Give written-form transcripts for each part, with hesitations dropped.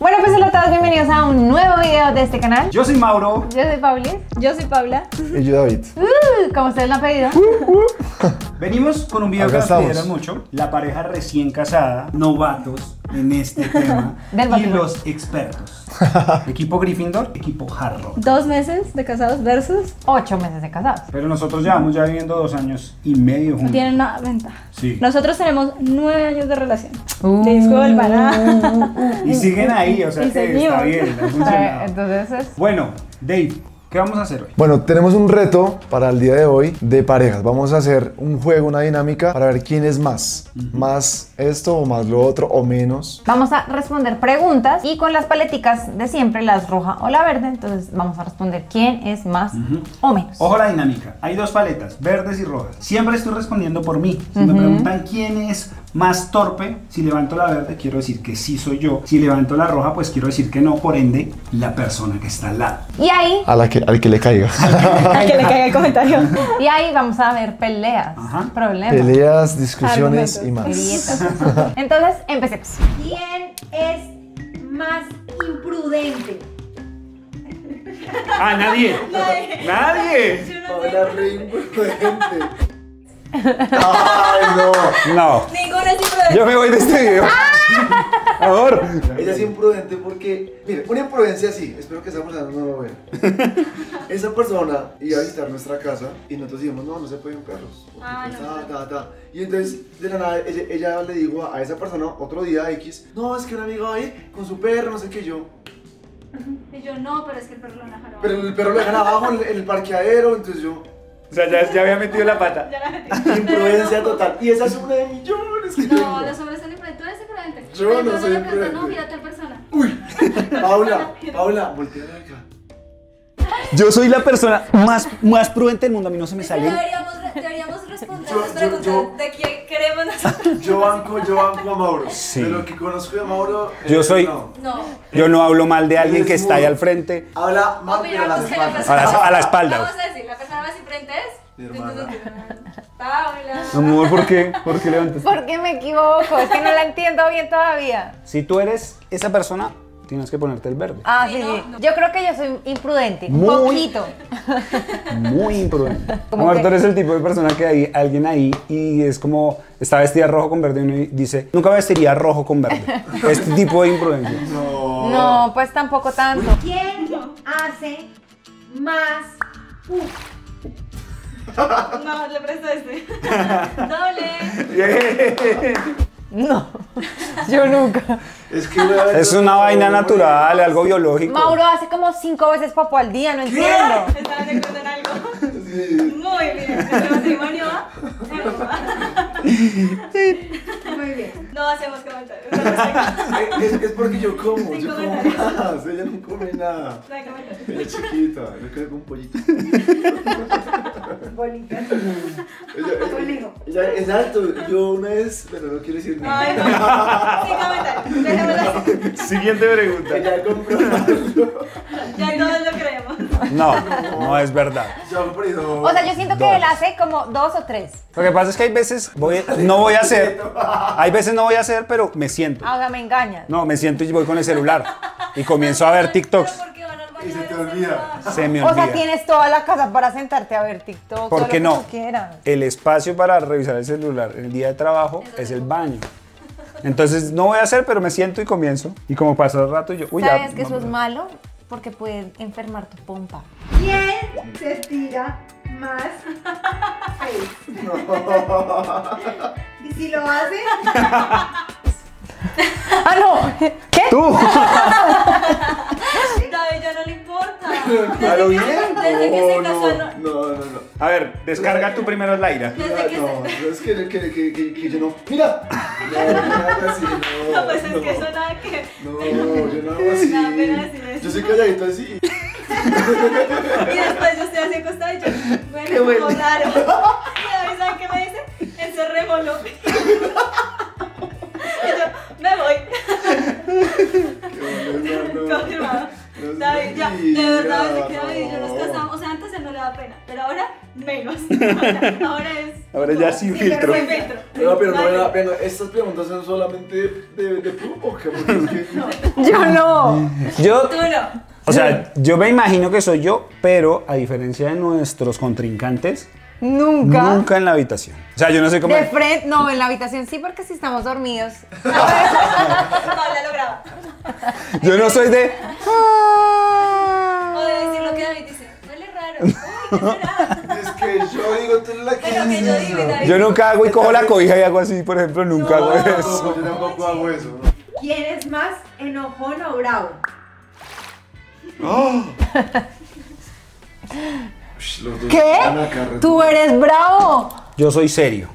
Bueno, pues hola a todos, bienvenidos a un nuevo video de este canal. Yo soy Mauro. Yo soy Paulis. Yo soy Paula. Y yo David. Como ustedes lo han pedido. Venimos con un video que nos pidieron mucho. La pareja recién casada, novatos en este tema. Y los expertos. Equipo Gryffindor, equipo Hard Rock. 2 meses de casados versus 8 meses de casados. Pero nosotros llevamos ya viviendo 2 años y medio juntos. Tienen una ventaja. Sí. Nosotros tenemos 9 años de relación. Disculpan. Y siguen ahí, o sea, está bien. Entonces es... Bueno, Dave, ¿qué vamos a hacer hoy? Bueno, tenemos un reto para el día de hoy de parejas. Vamos a hacer un juego, una dinámica para ver quién es más. Más esto o más lo otro o menos. Vamos a responder preguntas y con las paleticas de siempre, las roja o la verde. Entonces vamos a responder quién es más o menos. Ojo la dinámica. Hay 2 paletas, verdes y rojas. Siempre estoy respondiendo por mí. Si me preguntan quién es más torpe, si levanto la verde quiero decir que sí soy yo. Si levanto la roja, pues quiero decir que no. Por ende, la persona que está al lado. Y ahí... Al que le caiga. Al que le caiga el comentario. Y ahí vamos a ver peleas, problemas. Peleas, discusiones y más. Entonces, empecemos. ¿Quién es más imprudente? Ah, nadie. Nadie. Paula re imprudente. Ay, no. No. Ninguna es imprudente. Yo me voy de este video. Por favor. Ella es imprudente porque, mire, una imprudencia así, espero que esa persona no lo vea. Esa persona iba a visitar nuestra casa y nosotros dijimos, no, no se pueden perros. Y entonces, de la nada, ella le dijo a esa persona otro día X, no, es que un amigo ahí con su perro, no sé qué, yo. Y yo, no, pero es que el perro lo dejaron abajo. Pero el perro lo dejaron abajo en el parqueadero, entonces yo... O sea, ya había metido la pata. Ya la metí. Imprudencia total. Y esa es una de millones que tengo. No, los hombres son imprudentes. Tú eres imprudente. Yo no soy imprudente. No, mira a tal persona. Uy. Paula, voltea de acá. Yo soy la persona más prudente del mundo. A mí no se me sale. Deberíamos responder las preguntas de quién queremos nosotros. Yo banco a Mauro. Sí. De lo que conozco de Mauro... Yo soy... No. Yo no hablo mal de alguien que está ahí al frente. Habla mal, pero a la espalda. A la espalda. Vamos a decir, la persona más imprudente es... Mi hermana. Paula. Amor, ¿por qué levantas? Porque me equivoco, es que no la entiendo bien todavía. Si tú eres esa persona, tienes que ponerte el verde. Ah, sí, sí. No. Yo creo que yo soy imprudente, un poquito. Muy imprudente. Amor, tú eres el tipo de persona que hay alguien ahí y es como... Está vestida rojo con verde y uno dice, nunca vestiría rojo con verde. Este tipo de imprudencia. No. No, pues tampoco tanto. ¿Quién hace más... No, le presto este. Doble. No, yo nunca. Es una vaina natural, algo biológico. Mauro hace como 5 veces papo al día, no entiendo. Estaba de acuerdo en algo. Sí. Muy bien. El matrimonio va. Muy bien. No hacemos comentarios. Es porque yo como. Yo como más. Ella no come nada. No hay comentarios. Ella es chiquita. Yo creo que un pollito. Bolita. Exacto. Yo una vez, pero no quiero decir nada. Sin comentarios. Siguiente pregunta. Ya comprobado. Ya todos lo creemos. No es verdad. O sea, yo siento que él hace como 2 o 3. Lo que pasa es que hay veces no voy a hacer, pero me siento. Ahora me engañas. No, me siento y voy con el celular y comienzo a ver TikToks. Y se te olvida. Se me olvida. O sea, tienes toda la casa para sentarte a ver TikToks. Porque no, el espacio para revisar el celular en el día de trabajo es el baño. Entonces no voy a hacer, pero me siento y comienzo. Y como pasa el rato, yo... ¿Sabes que eso es malo? Porque puede enfermar tu pompa. ¿Quién se estira más? No. ¿Y si lo hace? ¡Ah, no! ¿Qué? ¡Tú! David, ya no le importa. ¿A lo bien? Desde que se casó, no. A ver, descarga tú primero el aire. No, es que yo no... ¡Mira! No, pues es que eso nada que... No, yo no hago así. Nada, pena decir eso. Yo soy calladito así. Y después yo estoy así acostada y yo... Bueno, como raro. Y David, ¿saben qué me dice? Encerremos López. Y yo, me voy. Confirmado. David, ya, de verdad, yo nos casamos. O sea, antes él no le daba da pena, pero ahora menos. Ahora es... Ahora ya sin filtro. Sin filtro. No, pero no me da pena. ¿Estas preguntas son solamente de Plumo? No. Yo no. Yo... Tú no. O sea, yo me imagino que soy yo, pero a diferencia de nuestros contrincantes, Nunca en la habitación. O sea, yo no sé cómo. De frente, no, en la habitación sí, porque si estamos dormidos. No, Paula lo graba. Yo no soy de. O de decir lo que David dice. Huele raro. Uy, ¿qué será? Es que yo digo, tú eres la que. Pero que yo digo, David. Yo nunca hago y cojo la cobija y hago así, por ejemplo, nunca hago eso. Yo tampoco hago eso. ¿Quién es más enojón o bravo? ¡Oh! ¿Qué? ¿Tú eres bravo? Yo soy serio.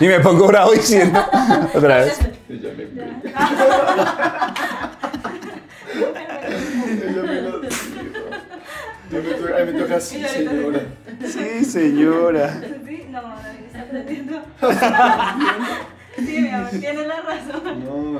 Y me pongo bravo diciendo otra vez. Ella me pega. Me toca así, señora. Sí, señora. No, David está aprendiendo. Sí, mi amor, tienes la razón. No,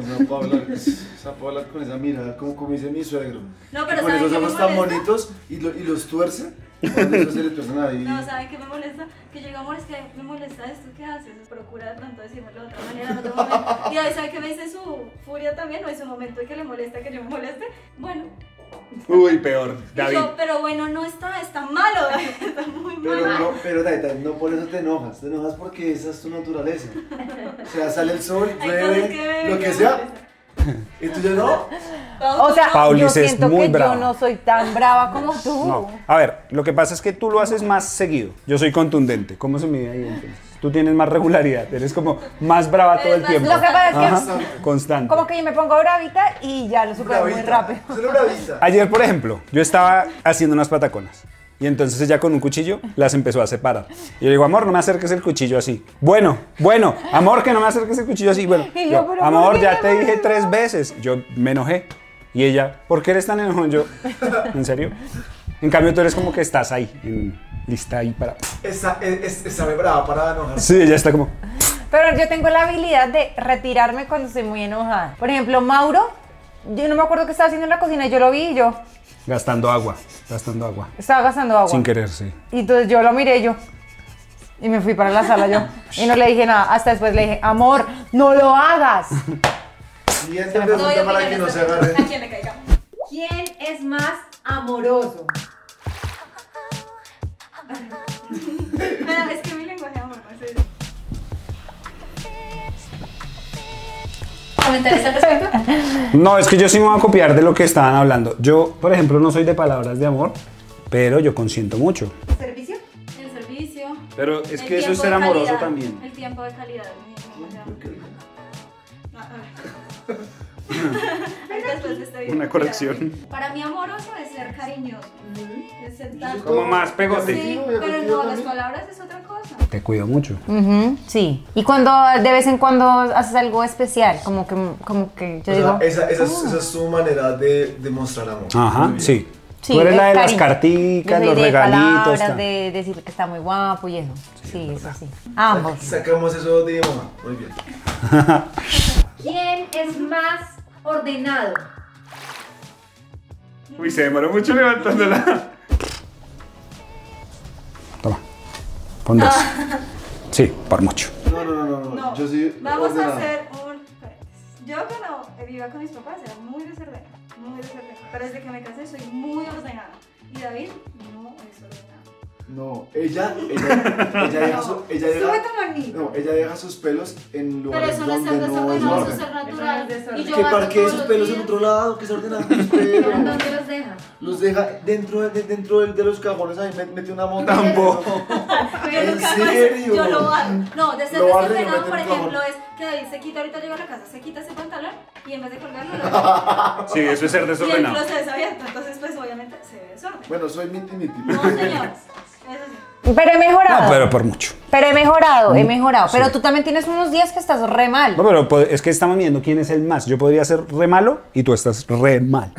esa Paula con esa mirada, como dice mi suegro. No, pero con esos ojos tan bonitos y los tuerce. No, ¿saben qué me molesta? Que yo digo, amor, es que me molesta esto, ¿qué haces? Procura tanto decírmelo de otra manera, en otro momento. Y ahí, ¿saben qué me dice su furia también? O en su momento que le molesta, que yo me moleste. Bueno. Uy, peor, David. Yo, pero bueno, no está malo, David, está muy malo. Pero David, no por eso te enojas porque esa es tu naturaleza. O sea, sale el sol, llueve, lo que sea. ¿Y tú ya no? O sea, Paulis es muy brava. Yo no soy tan brava como tú. No. A ver, lo que pasa es que tú lo haces más seguido. Yo soy contundente. ¿Cómo se mide ahí entonces? Tú tienes más regularidad. Eres como más brava todo el tiempo. Lo que pasa es que constante. Como que yo me pongo bravita y ya lo supero muy rápido. Solo bravita. Ayer, por ejemplo, yo estaba haciendo unas pataconas. Y entonces ella con un cuchillo las empezó a separar. Y yo le digo, amor, no me acerques el cuchillo así. Bueno, amor, que no me acerques el cuchillo así. Bueno, yo, amor, ya te dije 3 veces. Yo me enojé. Y ella, ¿por qué eres tan enojón? Yo, ¿en serio? En cambio, tú eres como que estás ahí, lista ahí para... Esa brava para enojarse. Sí, ella está como... Pero yo tengo la habilidad de retirarme cuando estoy muy enojada. Por ejemplo, Mauro, yo no me acuerdo qué estaba haciendo en la cocina, yo lo vi y yo... Gastando agua. Estaba gastando agua. Sin querer, sí. Y entonces yo lo miré y me fui para la sala yo. Y no le dije nada, hasta después le dije, amor, no lo hagas. Siguiente pregunta para que no se agarre. ¿A quién le caiga? ¿Quién es más amoroso? Es que mi lenguaje amor, no sé. ¿Comentarios al respecto? No, es que yo sí me voy a copiar de lo que estaban hablando. Yo, por ejemplo, no soy de palabras de amor, pero yo consiento mucho. ¿Servicio? El servicio. Pero es que eso es ser amoroso también. El tiempo de calidad. Una corrección. Para mí amoroso es ser cariñoso. Es ser tan... Como más pegote. Sí, pero no, las palabras es otra cosa. Te cuido mucho. Sí. Y cuando de vez en cuando haces algo especial, como que yo digo... Esa es tu manera de demostrar amor. Ajá, sí. Tú eres la de las carticas, los regalitos. De decir que está muy guapo y eso. Sí, eso sí. Ambos. Sacamos eso de mamá. Muy bien. ¿Quién es más ordenado? Uy, se demoró mucho levantándola. Toma, pon 2. Sí, por mucho. No. Yo sí. Vamos ordenado. A hacer un... Yo cuando vivía con mis papás era muy desordenada. Pero desde que me casé soy muy ordenada. Y David no es ordenado. No, ella deja sus pelos en lugares donde no es orden. Que parquee sus pelos en otro lado, que se ordena sus pelos. ¿Dónde los deja? Los deja dentro de los cajones, ahí mete una moto. Tampoco. ¿En serio? Yo lo hago. No, de ser desordenado, por ejemplo, es que David se quita, ahorita llega a la casa, se quita ese pantalón y en vez de colgarlo lo deja. Sí, eso es ser desordenado. Y el closet es abierto, entonces pues obviamente se ve desorden. Bueno, soy miti-miti. No, señor. Pero he mejorado. No, pero por mucho. Pero he mejorado. Sí. Pero tú también tienes unos días que estás re mal. No, pero es que estamos viendo quién es el más. Yo podría ser re malo y tú estás re mal.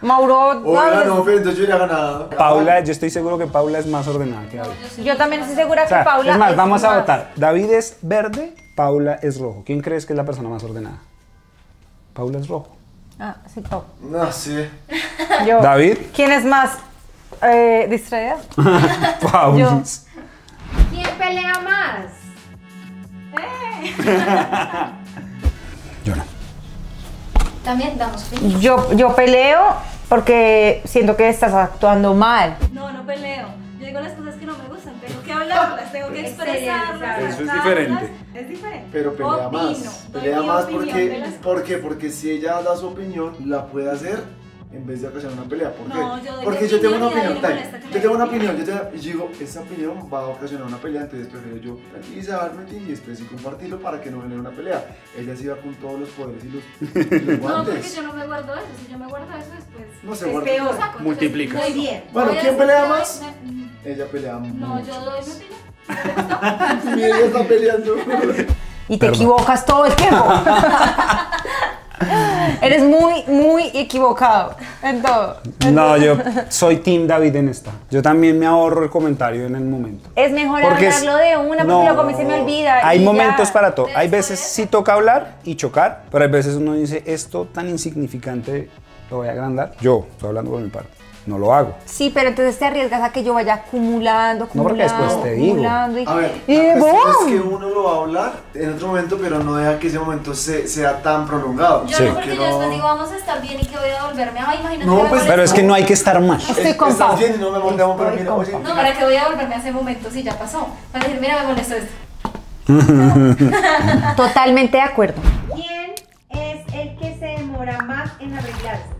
Mauro... Hola, no, pero yo ya he ganado. Paula, yo estoy seguro que Paula es más ordenada que David. Yo también estoy segura que Paula es más. Es más, vamos a votar. David es verde, Paula es rojo. ¿Quién crees que es la persona más ordenada? Paula es rojo. Ah, sí, Paula. No, sí. Yo. ¿David? ¿Quién es más? Distraída. Paulis. ¿Quién pelea más? Yo no. También damos fin. Yo peleo porque siento que estás actuando mal. No, no peleo. Yo digo las cosas que no me gustan. Tengo que hablarlas, tengo que expresarlas. Eso es diferente. Es diferente. Pero pelea más. Pelea más porque, porque si ella da su opinión, la puede hacer en vez de ocasionar una pelea. ¿Por qué? Porque yo tengo una opinión. Yo tengo una opinión. Yo digo, esa opinión va a ocasionar una pelea, entonces prefiero yo tranquilizarme y después sí compartirlo para que no genere una pelea. Ella sí va con todos los poderes y los guantes. No, porque yo no me guardo eso. Si yo me guardo eso después. No se guarda. Multiplicas. Muy bien. Bueno, ¿quién pelea más? Ella pelea mucho. No, yo doy mi opinión. Mira, ella está peleando. Y te equivocas todo el tiempo. Eres muy, muy equivocado en todo. No, yo soy team David en esta. Yo también me ahorro el comentario en el momento. Es mejor porque hablarlo de una, porque no, se me olvida. Hay momentos para todo. Hay veces sí toca hablar y chocar, pero hay veces uno dice, esto tan insignificante lo voy a agrandar. Yo estoy hablando por mi parte. No lo hago. Sí, pero entonces te arriesgas a que yo vaya acumulando, acumulando. Y... a ver, es que uno lo va a hablar en otro momento, pero no deja que ese momento sea tan prolongado. Yo no, porque yo después digo, vamos a estar bien y que voy a volverme a... imagínate. No, pues, pero es que no hay que estar mal. Estoy con Pau. No, me molestamos, pero mira, oye, no, para que voy a volverme a ese momento, si ya pasó. Para decir, mira, me molestó esto. Totalmente de acuerdo. ¿Quién es el que se demora más en arreglarse?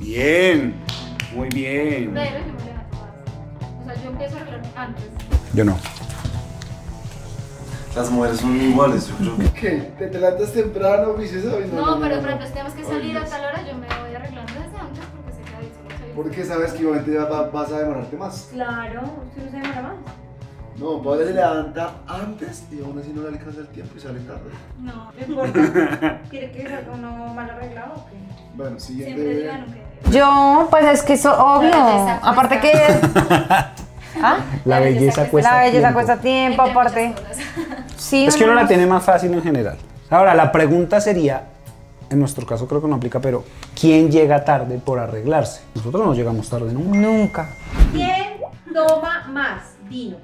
Bien, muy bien. Pero yo me levanto más. O sea, yo empiezo a arreglarme antes. Yo no. Las mujeres son iguales, yo creo que... ¿Qué? ¿Te levantas temprano, biches? No, pero por ejemplo, si tenemos que salir a tal hora, yo me voy arreglando desde antes porque sé que a veces no soy... Porque sabes que igualmente vas a demorarte más. Claro, usted no se demora más. No, Pablo se levanta antes y aún así no le alcanza el tiempo y sale tarde. No, no importa. ¿Quiere que salga uno mal arreglado o qué? Bueno, siguiente. Siempre digan que... Yo, pues es que eso, obvio. Aparte que... ¿Ah? La belleza cuesta tiempo. La belleza cuesta tiempo, aparte. Sí, es que uno la tiene más fácil en general. Ahora, la pregunta sería... En nuestro caso creo que no aplica, pero ¿quién llega tarde por arreglarse? Nosotros no llegamos tarde nunca. Nunca. ¿Quién toma más vino?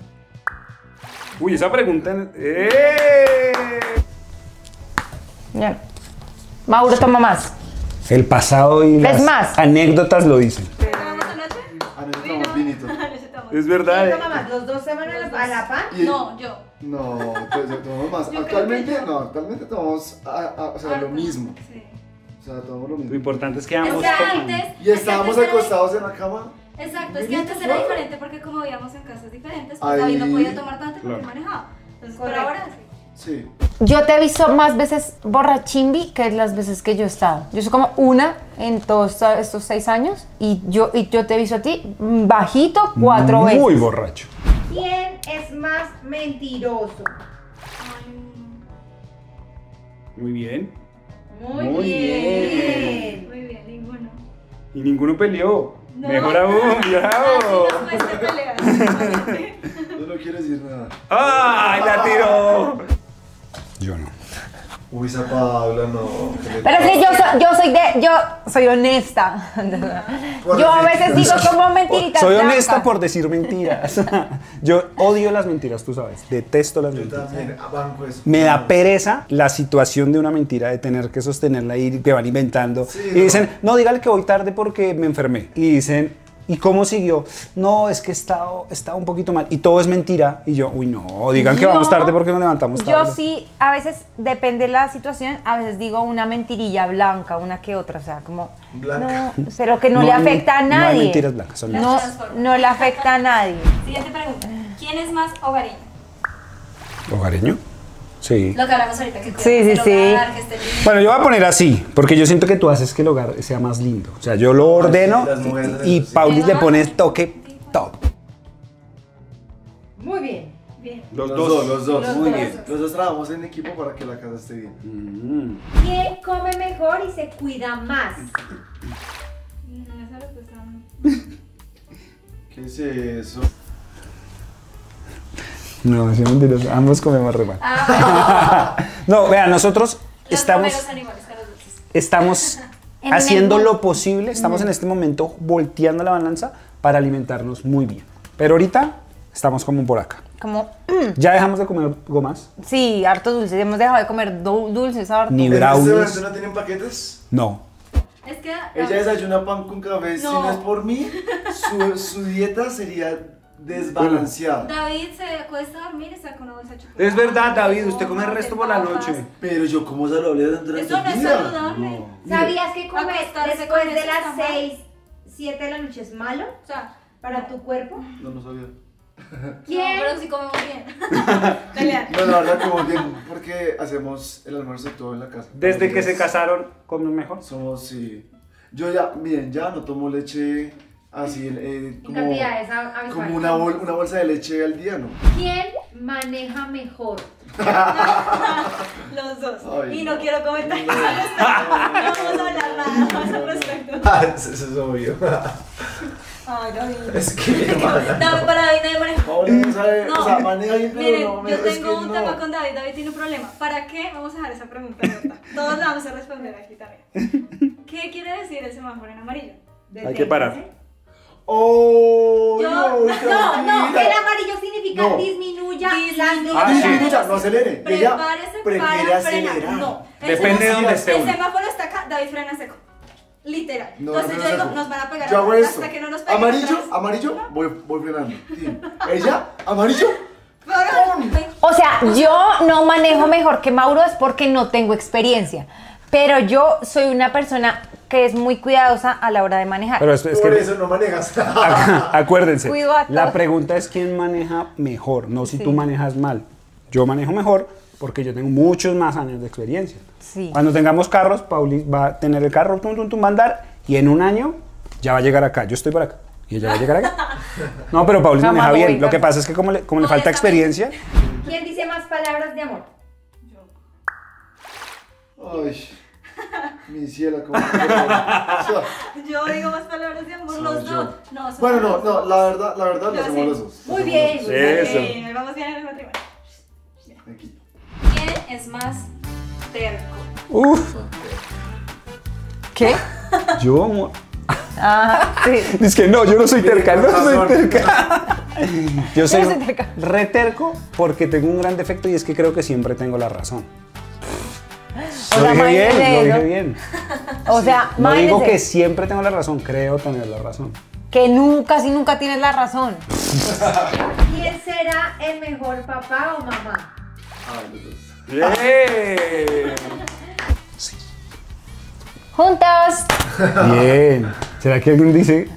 Uy, esa pregunta... Bien. Mauro toma más. El pasado y las anécdotas lo dicen. Es verdad. ¿Quién toma más? ¿Los dos se van a la pan? No, yo. No, pues tomamos más. Actualmente no, actualmente tomamos lo mismo. Sí. O sea, tomamos lo mismo. Lo importante es que ambos toman. Y estábamos acostados en la cama. Exacto, es que antes era diferente porque como vivíamos en casas diferentes, pues David no podía tomar tanto porque manejaba. Entonces, por ahora sí. Yo te he visto más veces borrachimbi que las veces que yo he estado. Yo soy como una en todos estos 6 años y yo te he visto a ti bajito 4 veces. Muy borracho. ¿Quién es más mentiroso? Muy bien. Muy bien. Muy bien, ninguno. Y ninguno peleó. No. Mejor aún, bravo. No quiero decir nada. ¡Ay, la tiró! Yo no. Uy, esa Paula, no. Pero es que yo soy honesta. Yo a veces digo como mentiritas. Soy honesta por decir mentiras. Yo odio las mentiras, tú sabes. Detesto las mentiras. Me da pereza la situación de una mentira, de tener que sostenerla y que van inventando. Y dicen, no, dígale que voy tarde porque me enfermé. Y dicen... ¿Y cómo siguió? No, es que estaba un poquito mal. Y todo es mentira. Y yo, uy, no, digan que vamos tarde porque nos levantamos tarde. Yo sí, a veces, depende de la situación, a veces digo una mentirilla blanca, una que otra. O sea, como... Blanca. No, pero que no le afecta a nadie. No hay mentiras blancas, son blancas. No le afecta a nadie. Siguiente pregunta. ¿Quién es más hogareño? ¿Hogareño? Sí. Lo que hablamos ahorita, que el hogar, que esté lindo. Bueno, yo voy a poner así, porque yo siento que tú haces que el hogar sea más lindo. O sea, yo lo ordeno y Paulis le pone el toque top. Muy bien. Los dos. Muy bien. Los dos trabajamos en equipo para que la casa esté bien. ¿Quién come mejor y se cuida más? ¿Qué es eso? No, sí, mentiras. Ambos comemos re mal. No, vean, nosotros estamos haciendo lo posible, estamos en este momento volteando la balanza para alimentarnos muy bien. Pero ahorita estamos como por acá. Como... ¿Ya dejamos de comer gomas? Sí, harto dulces. Hemos dejado de comer dulces, harto. Ni brownies. ¿No tienen paquetes? No. Es que... Ella desayuna pan con café. No. Si no es por mí, su dieta sería desbalanceada. David se acuesta a dormir y saca una bolsa de chocolate. Es verdad, David. Usted come el resto por la noche. Pero yo como saludable durante el día. Eso no es saludable. No. ¿Sabías que comer después de las 6, 7 de la noche es malo? O sea, para tu cuerpo. No, no sabía. ¿Quién? No, pero sí comemos bien. No, la verdad comemos bien porque hacemos el almuerzo todo en la casa. Desde que se casaron, ¿comen mejor? Somos, sí. Yo ya, miren, ya no tomo leche así, como una bolsa de leche al día, ¿no? ¿Quién maneja mejor? Los dos. Ay, y no quiero comentar nada al respecto. No vamos a hablar nada más al respecto. Ah, eso es obvio. Ay, David. Es que mi hermana. David, para David nadie maneja. Paulina sabe, no. O sea, maneja bien, pero miren, no me... Yo tengo un tema con David. David tiene un problema. ¿Para qué? Vamos a dejar esa pregunta abierta. Todos la vamos a responder aquí también. ¿Qué quiere decir el semáforo en amarillo? Hay que parar. ¡Oh! Yo, no, el amarillo significa disminuya. Disminuya, no acelere. Ella prefiere acelerar. No. Depende de dónde esté. El semáforo está acá, David frena seco. Literal. No, entonces yo digo, nos van a pegar hasta que no nos peguen. Amarillo, voy frenando. Sí. Ella, amarillo. O sea, yo no manejo mejor que Mauro es porque no tengo experiencia. Pero yo soy una persona que es muy cuidadosa a la hora de manejar. Pero es por que eso no manejas. Acuérdense, la pregunta es quién maneja mejor, no si tú manejas mal. Yo manejo mejor porque yo tengo muchos más años de experiencia. Sí. Cuando tengamos carros, Pauli va a tener el carro, va a andar, y en un año ya va a llegar acá. Yo estoy por acá y ella va a llegar acá. No, pero Pauli maneja bien. Lo que pasa es que como le falta experiencia. ¿Quién dice más palabras de amor? Yo. Ay. Mi cielo, como... Yo digo más palabras de amor, los dos. No, bueno, no, la verdad lo hacemos los dos. Muy bien, nos vamos bien en el matrimonio. ¿Quién es más terco? Uf. ¿Qué? Yo, amor. Ah, sí. Es que no, yo no soy terca, no soy terca. Yo soy reterco porque tengo un gran defecto y es que creo que siempre tengo la razón. Lo dije bien. O sea, no digo que siempre tengo la razón, creo tener la razón. Que nunca, si nunca tienes la razón. ¿Quién será el mejor papá o mamá? ¡Bien! Sí. ¡Juntos! Bien. ¿Será que alguien dice...?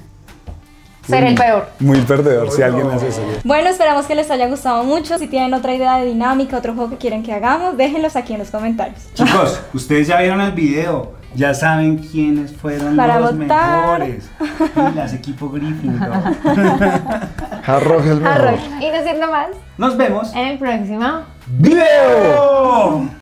Ser el peor. Muy perdedor, si alguien hace eso. Bueno, esperamos que les haya gustado mucho. Si tienen otra idea de dinámica, otro juego que quieren que hagamos, déjenlos aquí en los comentarios. Chicos, ustedes ya vieron el video. Ya saben quiénes fueron los mejores. Y las Equipo Gryffindor. Hard Rock es mejor. Y no siendo más, nos vemos en el próximo video.